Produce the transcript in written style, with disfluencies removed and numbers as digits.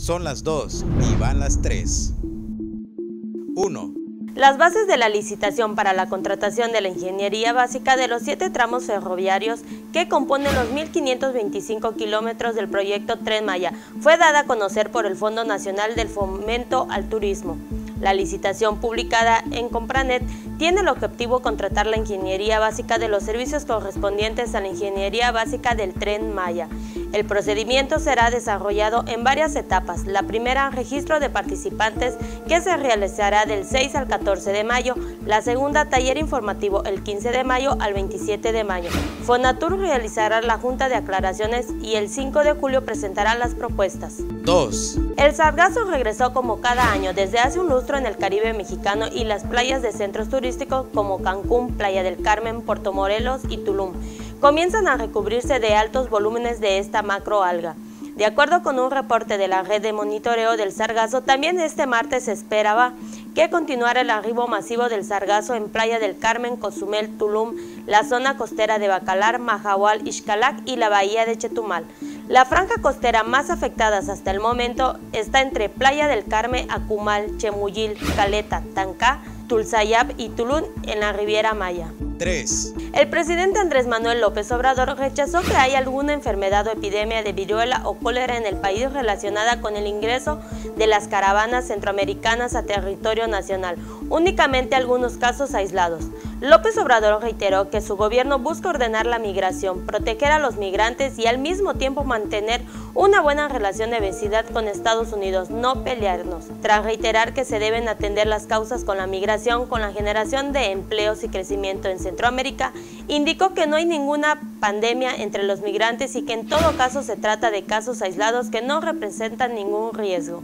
Son las 2 y van las 3. 1. Las bases de la licitación para la contratación de la ingeniería básica de los 7 tramos ferroviarios que componen los 1.525 kilómetros del proyecto Tren Maya fue dada a conocer por el Fondo Nacional del Fomento al Turismo. La licitación publicada en Compranet tiene el objetivo contratar la ingeniería básica de los servicios correspondientes a la ingeniería básica del Tren Maya. El procedimiento será desarrollado en varias etapas. La primera, registro de participantes, que se realizará del 6 al 14 de mayo. La segunda, taller informativo, el 15 de mayo al 27 de mayo. Fonatur realizará la junta de aclaraciones y el 5 de julio presentará las propuestas. 2. El sargazo regresó como cada año desde hace un lustro en el Caribe mexicano y las playas de centros turísticos como Cancún, Playa del Carmen, Puerto Morelos y Tulum comienzan a recubrirse de altos volúmenes de esta macroalga. De acuerdo con un reporte de la red de monitoreo del sargazo, también este martes se esperaba que continuara el arribo masivo del sargazo en Playa del Carmen, Cozumel, Tulum, la zona costera de Bacalar, Mahahual, Ixcalac y la bahía de Chetumal. La franja costera más afectada hasta el momento está entre Playa del Carmen, Acumal, Chemuyil, Caleta, Tancá, Tulsayab y Tulum en la Riviera Maya. 3. El presidente Andrés Manuel López Obrador rechazó que haya alguna enfermedad o epidemia de viruela o cólera en el país relacionada con el ingreso de las caravanas centroamericanas a territorio nacional, únicamente algunos casos aislados. López Obrador reiteró que su gobierno busca ordenar la migración, proteger a los migrantes y al mismo tiempo mantener una buena relación de vecindad con Estados Unidos, no pelearnos, tras reiterar que se deben atender las causas con la migración, con la generación de empleos y crecimiento en Centroamérica, indicó que no hay ninguna pandemia entre los migrantes y que en todo caso se trata de casos aislados que no representan ningún riesgo.